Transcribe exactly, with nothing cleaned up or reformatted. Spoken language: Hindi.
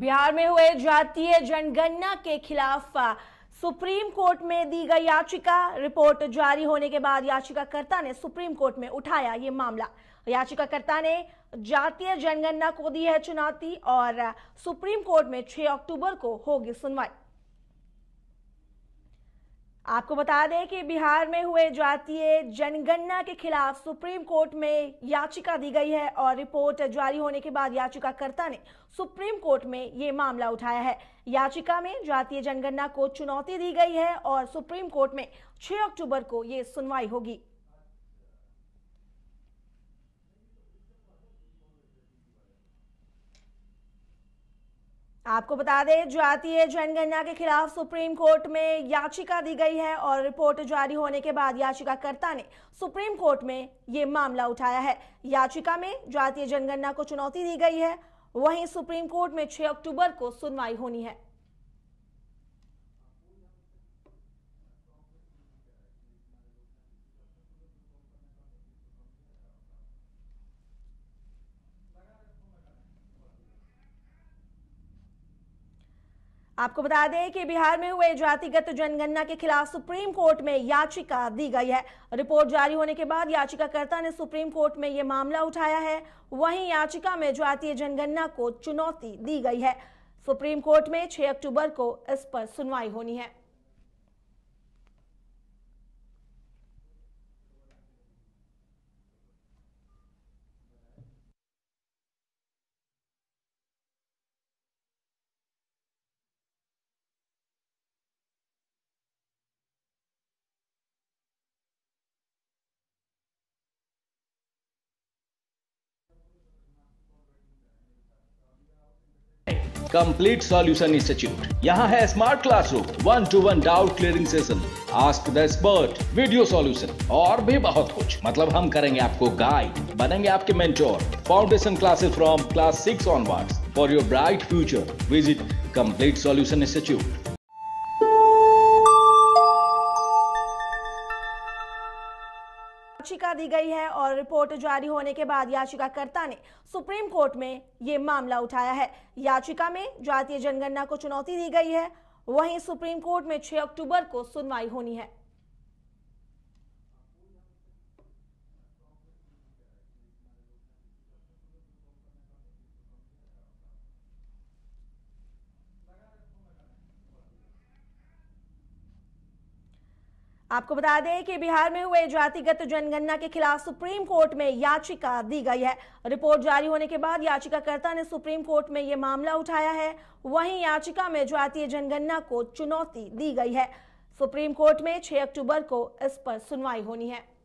बिहार में हुए जातीय जनगणना के खिलाफ सुप्रीम कोर्ट में दी गई याचिका। रिपोर्ट जारी होने के बाद याचिकाकर्ता ने सुप्रीम कोर्ट में उठाया ये मामला। याचिकाकर्ता ने जातीय जनगणना को दी है चुनौती और सुप्रीम कोर्ट में छह अक्टूबर को होगी सुनवाई। आपको बता दें कि बिहार में हुए जातीय जनगणना के खिलाफ सुप्रीम कोर्ट में याचिका दी गई है और रिपोर्ट जारी होने के बाद याचिकाकर्ता ने सुप्रीम कोर्ट में ये मामला उठाया है। याचिका में जातीय जनगणना को चुनौती दी गई है और सुप्रीम कोर्ट में छह अक्टूबर को ये सुनवाई होगी। आपको बता दें जातीय जनगणना के खिलाफ सुप्रीम कोर्ट में याचिका दी गई है और रिपोर्ट जारी होने के बाद याचिकाकर्ता ने सुप्रीम कोर्ट में ये मामला उठाया है। याचिका में जातीय जनगणना को चुनौती दी गई है, वहीं सुप्रीम कोर्ट में छह अक्टूबर को सुनवाई होनी है। आपको बता दें कि बिहार में हुए जातिगत जनगणना के खिलाफ सुप्रीम कोर्ट में याचिका दी गई है। रिपोर्ट जारी होने के बाद याचिकाकर्ता ने सुप्रीम कोर्ट में यह मामला उठाया है। वहीं याचिका में जातीय जनगणना को चुनौती दी गई है। सुप्रीम कोर्ट में छह अक्टूबर को इस पर सुनवाई होनी है। कंप्लीट सॉल्यूशन इंस्टीट्यूट, यहाँ है smart classroom, one to one doubt clearing session, ask the expert, video solution और भी बहुत कुछ। मतलब हम करेंगे आपको गाइड, बनेंगे आपके mentor. Foundation classes from class six onwards for your bright future. Visit complete solution institute. याचिका दी गई है और रिपोर्ट जारी होने के बाद याचिकाकर्ता ने सुप्रीम कोर्ट में ये मामला उठाया है। याचिका में जातीय जनगणना को चुनौती दी गई है, वहीं सुप्रीम कोर्ट में छह अक्टूबर को सुनवाई होनी है। आपको बता दें कि बिहार में हुए जातिगत जनगणना के खिलाफ सुप्रीम कोर्ट में याचिका दी गई है। रिपोर्ट जारी होने के बाद याचिकाकर्ता ने सुप्रीम कोर्ट में यह मामला उठाया है। वहीं याचिका में जातीय जनगणना को चुनौती दी गई है। सुप्रीम कोर्ट में छह अक्टूबर को इस पर सुनवाई होनी है।